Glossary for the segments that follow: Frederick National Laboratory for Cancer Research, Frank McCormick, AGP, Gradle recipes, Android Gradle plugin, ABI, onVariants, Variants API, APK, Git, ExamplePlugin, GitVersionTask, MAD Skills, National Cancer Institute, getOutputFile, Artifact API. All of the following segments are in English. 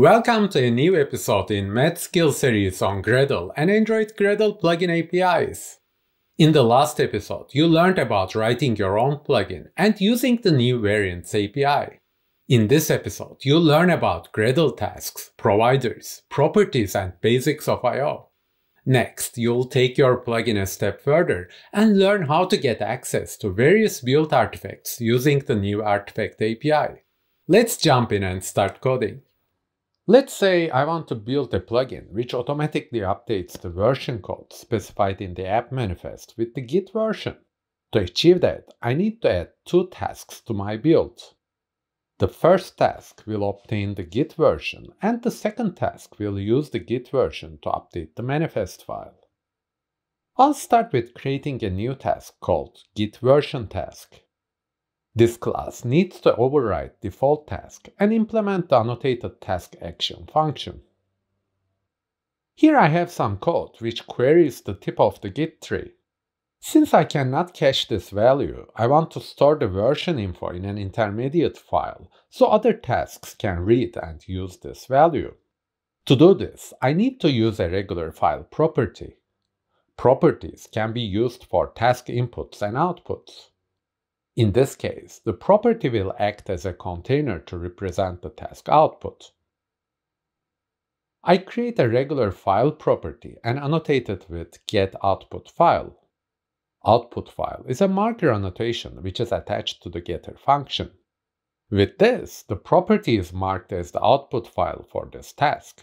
Welcome to a new episode in MAD Skills series on Gradle and Android Gradle plugin APIs. In the last episode, you learned about writing your own plugin and using the new Variants API. In this episode, you learn about Gradle tasks, providers, properties, and basics of I/O. Next, you'll take your plugin a step further and learn how to get access to various build artifacts using the new Artifact API. Let's jump in and start coding. Let's say I want to build a plugin which automatically updates the version code specified in the app manifest with the Git version. To achieve that, I need to add two tasks to my build. The first task will obtain the Git version, and the second task will use the Git version to update the manifest file. I'll start with creating a new task called GitVersionTask. This class needs to override default task and implement the annotated task action function. Here I have some code which queries the tip of the Git tree. Since I cannot cache this value, I want to store the version info in an intermediate file so other tasks can read and use this value. To do this, I need to use a regular file property. Properties can be used for task inputs and outputs. In this case, the property will act as a container to represent the task output. I create a regular file property and annotate it with getOutputFile. OutputFile is a marker annotation which is attached to the getter function. With this, the property is marked as the output file for this task.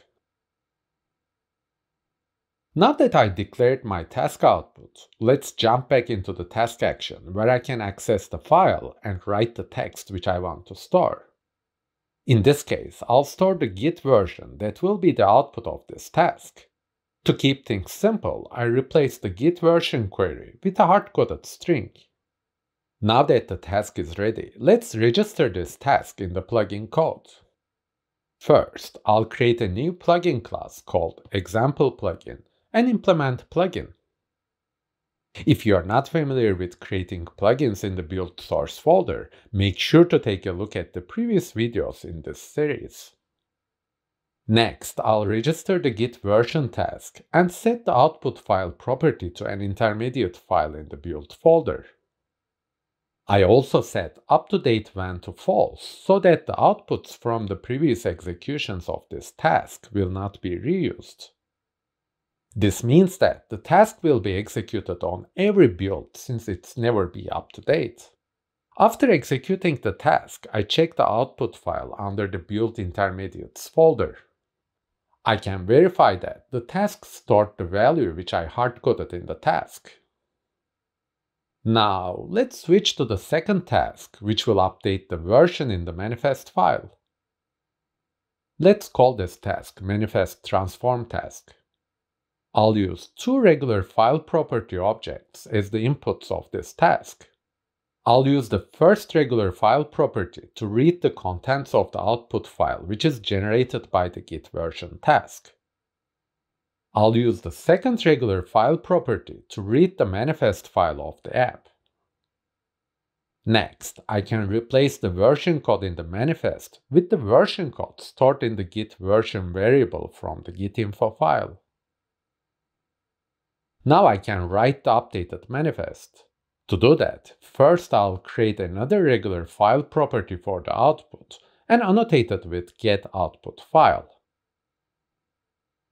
Now that I declared my task output, let's jump back into the task action where I can access the file and write the text which I want to store. In this case, I'll store the Git version that will be the output of this task. To keep things simple, I replace the Git version query with a hard-coded string. Now that the task is ready, let's register this task in the plugin code. First, I'll create a new plugin class called ExamplePlugin and implement plugin. If you are not familiar with creating plugins in the build source folder, make sure to take a look at the previous videos in this series. Next, I'll register the Git version task and set the output file property to an intermediate file in the build folder. I also set up-to-date when to false so that the outputs from the previous executions of this task will not be reused. This means that the task will be executed on every build since it's never be up to date. After executing the task, I check the output file under the build intermediates folder. I can verify that the task stored the value which I hard-coded in the task. Now let's switch to the second task, which will update the version in the manifest file. Let's call this task manifest transform task. I'll use two regular file property objects as the inputs of this task. I'll use the first regular file property to read the contents of the output file which is generated by the Git version task. I'll use the second regular file property to read the manifest file of the app. Next, I can replace the version code in the manifest with the version code stored in the Git version variable from the Git info file. Now I can write the updated manifest. To do that, first I'll create another regular file property for the output and annotate it with getOutputFile.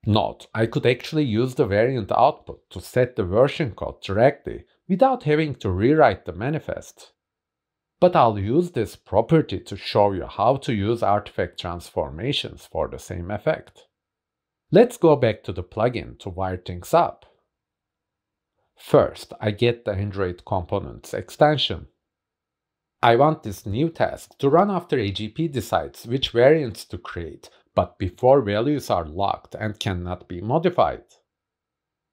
Note, I could actually use the variant output to set the version code directly without having to rewrite the manifest. But I'll use this property to show you how to use artifact transformations for the same effect. Let's go back to the plugin to wire things up. First, I get the Android components extension. I want this new task to run after AGP decides which variants to create, but before values are locked and cannot be modified.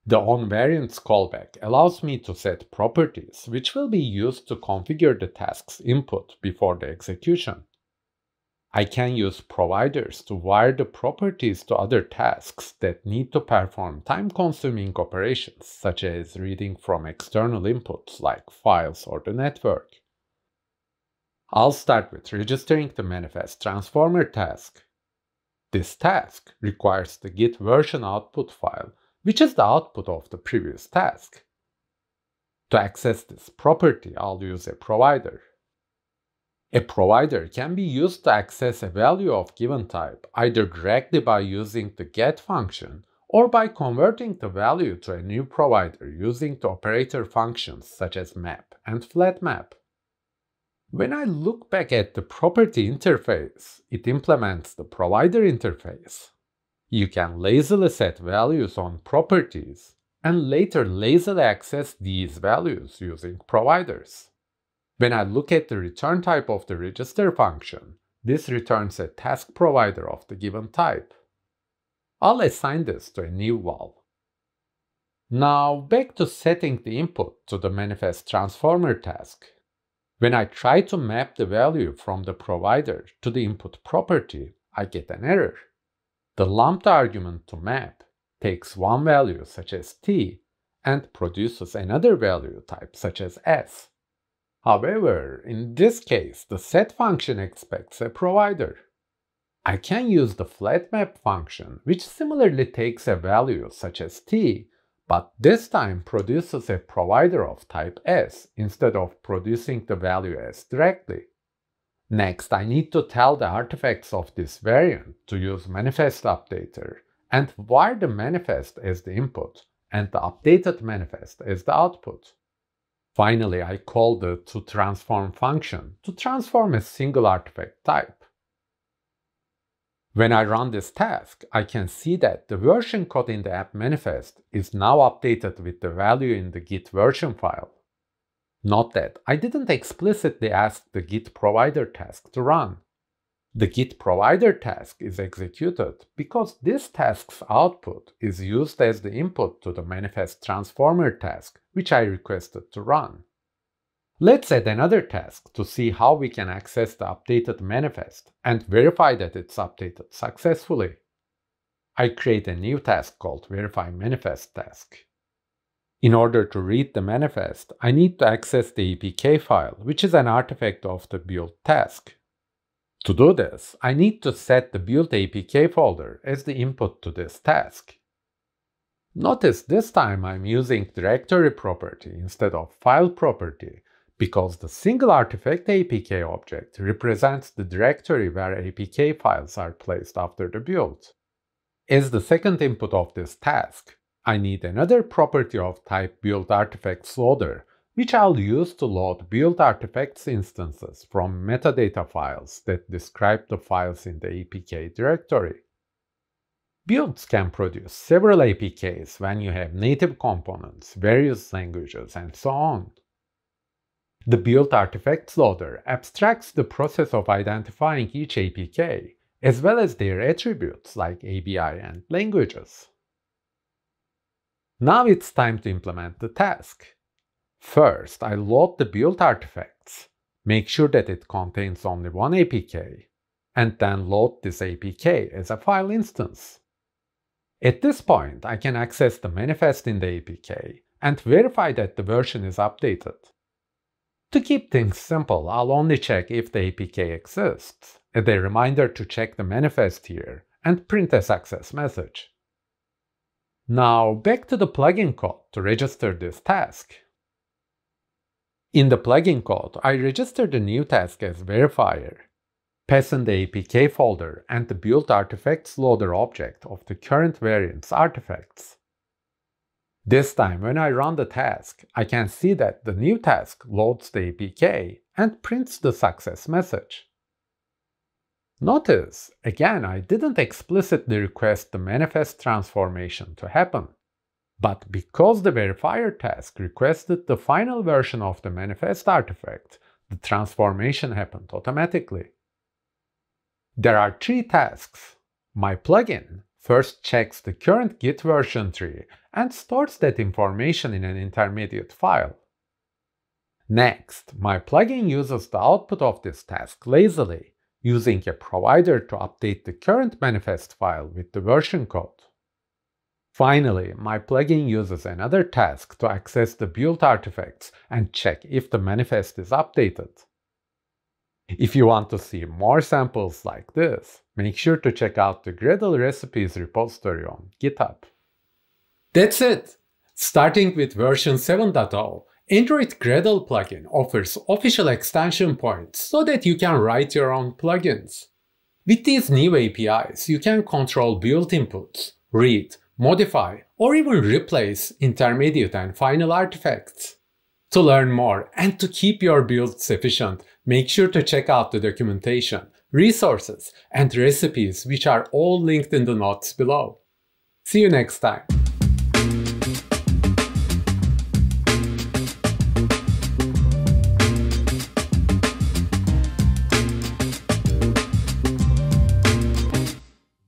The onVariants callback allows me to set properties which will be used to configure the task's input before the execution. I can use providers to wire the properties to other tasks that need to perform time-consuming operations, such as reading from external inputs like files or the network. I'll start with registering the manifest transformer task. This task requires the git version output file, which is the output of the previous task. To access this property, I'll use a provider. A provider can be used to access a value of given type, either directly by using the get function or by converting the value to a new provider using the operator functions such as map and flatMap. When I look back at the property interface, it implements the provider interface. You can lazily set values on properties and later lazily access these values using providers. When I look at the return type of the register function, this returns a task provider of the given type. I'll assign this to a new val. Now back to setting the input to the manifest transformer task. When I try to map the value from the provider to the input property, I get an error. The lambda argument to map takes one value such as t and produces another value type such as s. However, in this case, the set function expects a provider. I can use the flatMap function, which similarly takes a value such as t, but this time produces a provider of type s instead of producing the value s directly. Next, I need to tell the artifacts of this variant to use manifest updater and wire the manifest as the input and the updated manifest as the output. Finally, I call the toTransform function to transform a single artifact type. When I run this task, I can see that the version code in the app manifest is now updated with the value in the git version file. Note that I didn't explicitly ask the git provider task to run. The git provider task is executed because this task's output is used as the input to the manifest transformer task, which I requested to run. Let's add another task to see how we can access the updated manifest and verify that it's updated successfully. I create a new task called Verify Manifest task. In order to read the manifest, I need to access the APK file, which is an artifact of the build task. To do this, I need to set the build APK folder as the input to this task. Notice this time I'm using directory property instead of file property, because the single artifact APK object represents the directory where APK files are placed after the build. As the second input of this task, I need another property of type build artifacts loader, which I'll use to load build artifacts instances from metadata files that describe the files in the APK directory. Builds can produce several APKs when you have native components, various languages, and so on. The build artifacts loader abstracts the process of identifying each APK, as well as their attributes like ABI and languages. Now it's time to implement the task. First, I load the build artifacts, make sure that it contains only one APK, and then load this APK as a file instance. At this point, I can access the manifest in the APK and verify that the version is updated. To keep things simple, I'll only check if the APK exists, add a reminder to check the manifest here, and print a success message. Now back to the plugin code to register this task. In the plugin code, I register the new task as verifier, pass in the APK folder and the build artifacts loader object of the current variant's artifacts. This time, when I run the task, I can see that the new task loads the APK and prints the success message. Notice, again, I didn't explicitly request the manifest transformation to happen. But because the verifier task requested the final version of the manifest artifact, the transformation happened automatically. There are three tasks. My plugin first checks the current git version tree and stores that information in an intermediate file. Next, my plugin uses the output of this task lazily, using a provider to update the current manifest file with the version code. Finally, my plugin uses another task to access the build artifacts and check if the manifest is updated. If you want to see more samples like this, make sure to check out the Gradle recipes repository on GitHub. That's it! Starting with version 7.0, Android Gradle plugin offers official extension points so that you can write your own plugins. With these new APIs, you can control build inputs, read, modify, or even replace intermediate and final artifacts. To learn more and to keep your builds efficient, make sure to check out the documentation, resources, and recipes, which are all linked in the notes below. See you next time!